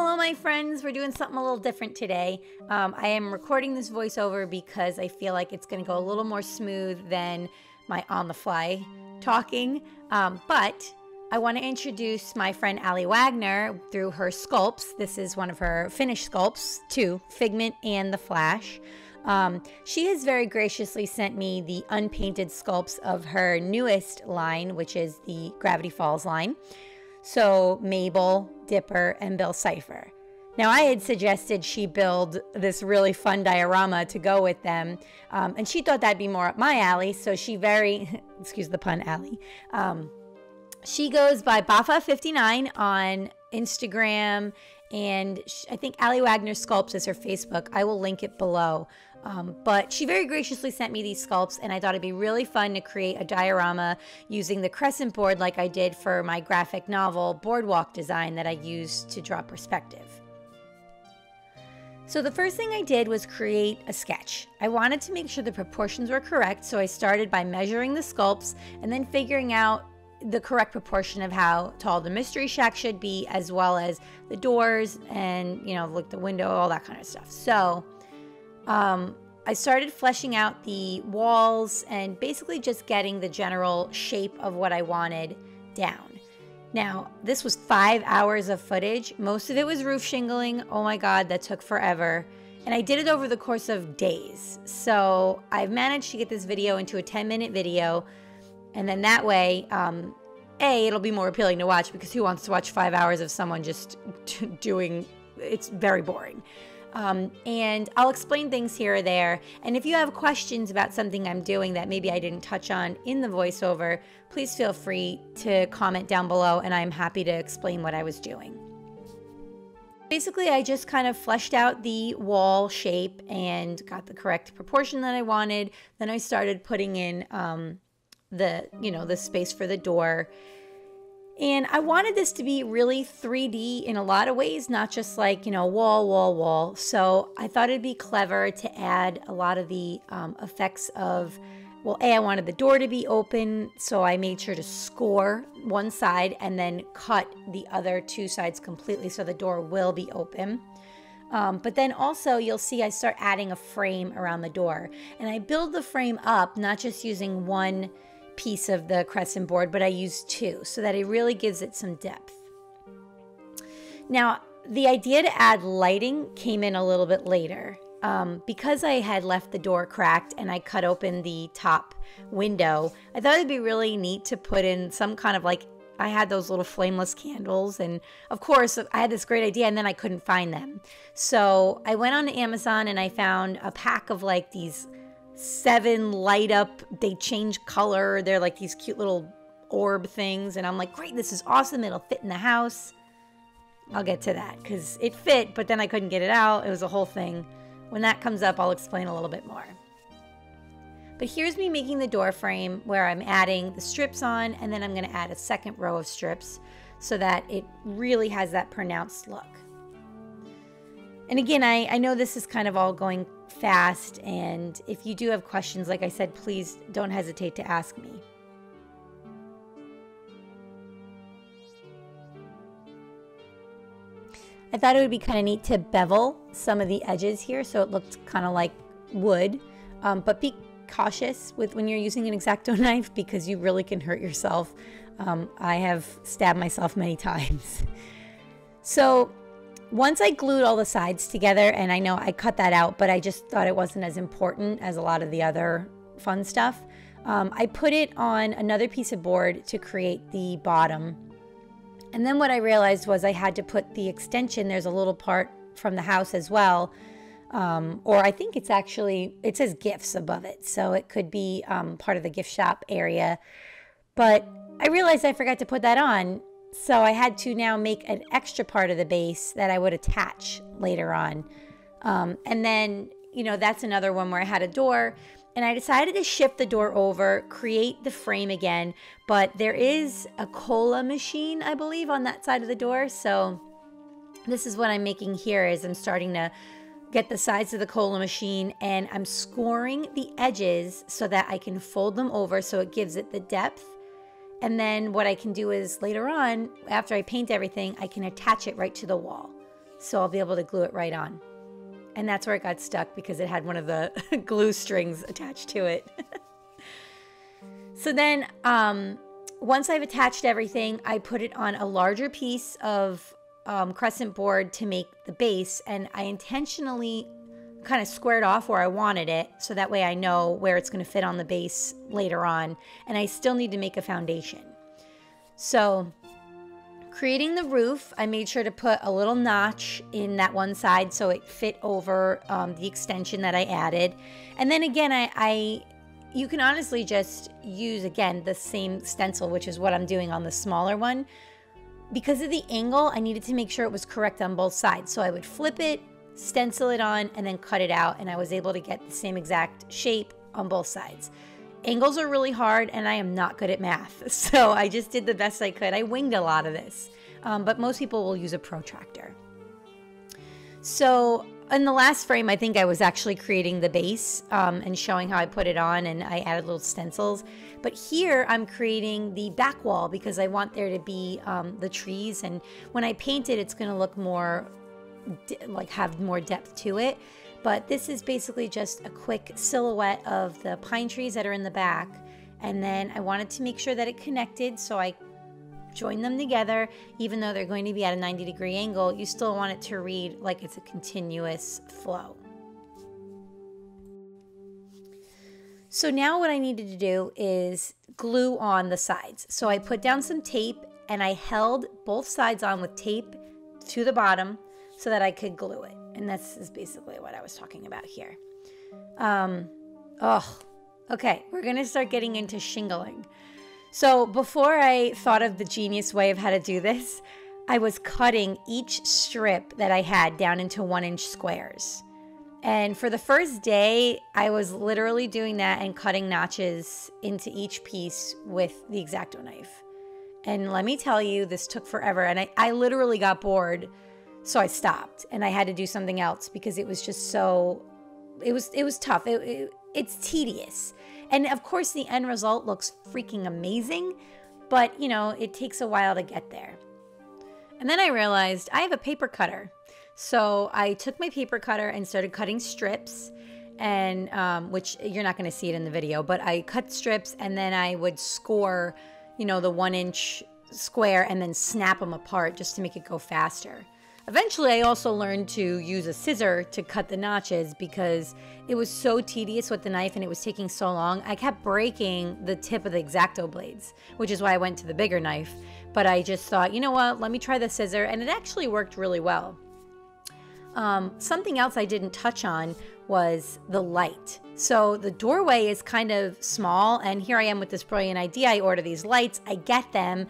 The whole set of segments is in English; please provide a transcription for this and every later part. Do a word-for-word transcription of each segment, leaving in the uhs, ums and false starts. hello my friends, we're doing something a little different today. Um, I am recording this voiceover because I feel like it's going to go a little more smooth than my on-the-fly talking, um, but I want to introduce my friend Allie Wagner through her sculpts. This is one of her finished sculpts too, Figment and the Flash. Um, she has very graciously sent me the unpainted sculpts of her newest line, which is the Gravity Falls line. So Mabel, Dipper, and Bill Cipher. Now I had suggested she build this really fun diorama to go with them, um, and she thought that'd be more up my alley, so she very, excuse the pun, alley. Um, she goes by bafa fifty-nine on Instagram, and she, I think Allie Wagner Sculpts is her Facebook. I will link it below. Um, but she very graciously sent me these sculpts, and I thought it'd be really fun to create a diorama using the crescent board like I did for my graphic novel boardwalk design that I used to draw perspective. So the first thing I did was create a sketch. I wanted to make sure the proportions were correct, so I started by measuring the sculpts and then figuring out the correct proportion of how tall the Mystery Shack should be, as well as the doors and, you know, look, the window, all that kind of stuff. So Um, I started fleshing out the walls and basically just getting the general shape of what I wanted down. Now, this was five hours of footage. Most of it was roof shingling. Oh my God, that took forever. And I did it over the course of days. So I've managed to get this video into a ten minute video. And then that way, um, A, it'll be more appealing to watch, because who wants to watch five hours of someone just doing, it's very boring. Um, and I'll explain things here or there. And if you have questions about something I'm doing that maybe I didn't touch on in the voiceover, please feel free to comment down below, and I'm happy to explain what I was doing. Basically, I just kind of fleshed out the wall shape and got the correct proportion that I wanted. Then I started putting in um, the, you know, the space for the door. And I wanted this to be really three D in a lot of ways, not just like, you know, wall, wall, wall. So I thought it'd be clever to add a lot of the um, effects of, well, A, I wanted the door to be open, so I made sure to score one side and then cut the other two sides completely so the door will be open. Um, but then also you'll see I start adding a frame around the door. And I build the frame up, not just using one piece of the crescent board, but I use two, so that it really gives it some depth. Now, the idea to add lighting came in a little bit later. Um, because I had left the door cracked and I cut open the top window, I thought it'd be really neat to put in some kind of like, I had those little flameless candles, and of course I had this great idea and then I couldn't find them. So I went on Amazon and I found a pack of like these seven light up, they change color, they're like these cute little orb things, and I'm like, great, this is awesome, it'll fit in the house. I'll get to that, because it fit, but then I couldn't get it out. It was a whole thing. When that comes up, I'll explain a little bit more. But here's me making the door frame, where I'm adding the strips on, and then I'm going to add a second row of strips so that it really has that pronounced look. And again, I, I know this is kind of all going fast, and if you do have questions, like I said, please don't hesitate to ask me. I thought it would be kind of neat to bevel some of the edges here so it looked kind of like wood, um, but be cautious with when you're using an X-Acto knife, because you really can hurt yourself. Um, I have stabbed myself many times. So once I glued all the sides together, and I know I cut that out, but I just thought it wasn't as important as a lot of the other fun stuff, um, I put it on another piece of board to create the bottom. And then what I realized was I had to put the extension, there's a little part from the house as well, um, or I think it's actually, it says gifts above it, so it could be um, part of the gift shop area. But I realized I forgot to put that on. So I had to now make an extra part of the base that I would attach later on. Um, and then, you know, that's another one where I had a door, and I decided to shift the door over, create the frame again, but there is a cola machine, I believe, on that side of the door. So this is what I'm making here is I'm starting to get the sides of the cola machine, and I'm scoring the edges so that I can fold them over so it gives it the depth. And then what I can do is later on, after I paint everything, I can attach it right to the wall. so I'll be able to glue it right on. And that's where it got stuck because it had one of the glue strings attached to it. So then um, once I've attached everything, I put it on a larger piece of um, crescent board to make the base. And I intentionally kind of squared off where I wanted it, so that way I know where it's going to fit on the base later on. And I still need to make a foundation. So creating the roof, I made sure to put a little notch in that one side so it fit over um, the extension that I added. And then again, I, I you can honestly just use, again, the same stencil, which is what I'm doing on the smaller one. Because of the angle, I needed to make sure it was correct on both sides. So I would flip it, stencil it on, and then cut it out, and I was able to get the same exact shape on both sides. Angles are really hard, and I am not good at math, so I just did the best I could. I winged a lot of this, um, but most people will use a protractor. So in the last frame, I think I was actually creating the base um, and showing how I put it on, and I added little stencils. But here, I'm creating the back wall because I want there to be um, the trees, and when I paint it, it's going to look more, like have more depth to it. But this is basically just a quick silhouette of the pine trees that are in the back. And then I wanted to make sure that it connected, so I joined them together. Even though they're going to be at a ninety degree angle, you still want it to read like it's a continuous flow. So now what I needed to do is glue on the sides. So I put down some tape and I held both sides on with tape to the bottom so that I could glue it. And this is basically what I was talking about here. Um, oh, okay, we're gonna start getting into shingling. So before I thought of the genius way of how to do this, I was cutting each strip that I had down into one inch squares. And for the first day, I was literally doing that and cutting notches into each piece with the X-Acto knife. And let me tell you, this took forever, and I, I literally got bored. So I stopped and I had to do something else because it was just so, it was it was tough. It, it, it's tedious. And of course the end result looks freaking amazing, but you know, it takes a while to get there. And then I realized I have a paper cutter. So I took my paper cutter and started cutting strips, and um, which you're not gonna see it in the video, but I cut strips and then I would score, you know, the one inch square and then snap them apart just to make it go faster. Eventually, I also learned to use a scissor to cut the notches because it was so tedious with the knife and it was taking so long. I kept breaking the tip of the X-Acto blades, which is why I went to the bigger knife. But I just thought, you know what, let me try the scissor, and it actually worked really well. Um, something else I didn't touch on was the light. So the doorway is kind of small, and here I am with this brilliant idea. I order these lights, I get them.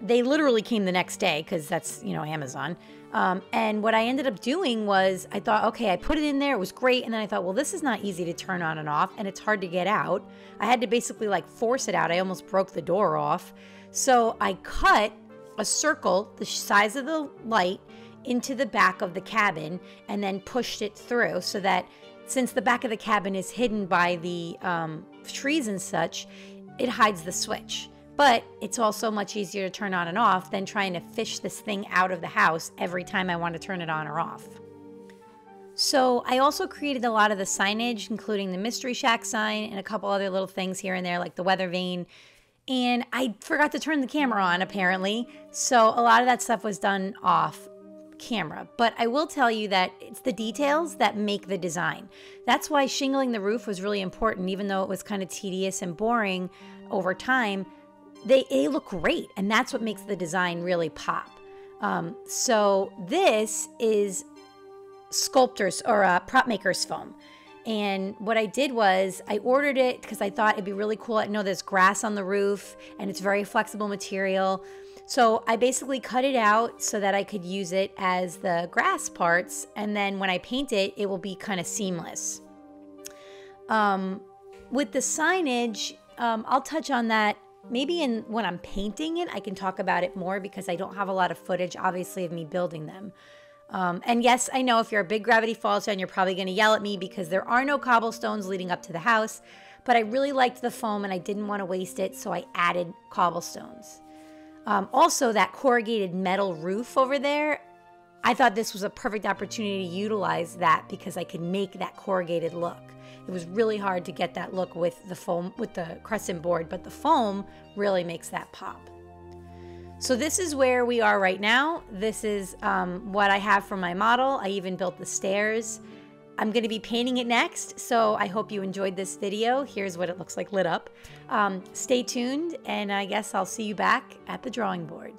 They literally came the next day because that's, you know, Amazon. Um, and what I ended up doing was I thought, okay, I put it in there. It was great. And then I thought, well, this is not easy to turn on and off, and it's hard to get out. I had to basically like force it out. I almost broke the door off. So I cut a circle the size of the light into the back of the cabin and then pushed it through so that since the back of the cabin is hidden by the um, trees and such, it hides the switch. But it's also much easier to turn on and off than trying to fish this thing out of the house every time I want to turn it on or off. So I also created a lot of the signage, including the Mystery Shack sign and a couple other little things here and there, like the weather vane. And I forgot to turn the camera on, apparently. So a lot of that stuff was done off camera. But I will tell you that it's the details that make the design. That's why shingling the roof was really important, even though it was kind of tedious and boring over time. They, they look great, and that's what makes the design really pop. Um, so this is Sculptor's or uh, Prop Maker's Foam. And what I did was I ordered it because I thought it'd be really cool. I know there's grass on the roof, and it's very flexible material. So I basically cut it out so that I could use it as the grass parts. And then when I paint it, it will be kind of seamless. Um, with the signage, um, I'll touch on that. Maybe in when I'm painting it, I can talk about it more because I don't have a lot of footage, obviously, of me building them. Um, and yes, I know if you're a big Gravity Falls fan, you're probably going to yell at me because there are no cobblestones leading up to the house. But I really liked the foam and I didn't want to waste it, so I added cobblestones. Um, also, that corrugated metal roof over there, I thought this was a perfect opportunity to utilize that because I could make that corrugated look. It was really hard to get that look with the foam, with the crescent board, but the foam really makes that pop. So this is where we are right now. This is um, what I have for my model. I even built the stairs. I'm gonna be painting it next, so I hope you enjoyed this video. Here's what it looks like lit up. Um, stay tuned, and I guess I'll see you back at the drawing board.